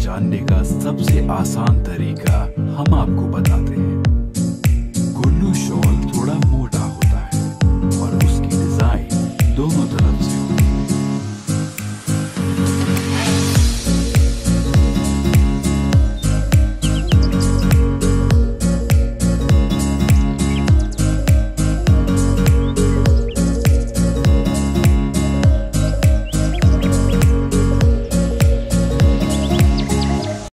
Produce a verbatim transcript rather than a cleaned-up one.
जानने का सबसे आसान तरीका हम आपको बताते हैं। कुल्लू शॉल थोड़ा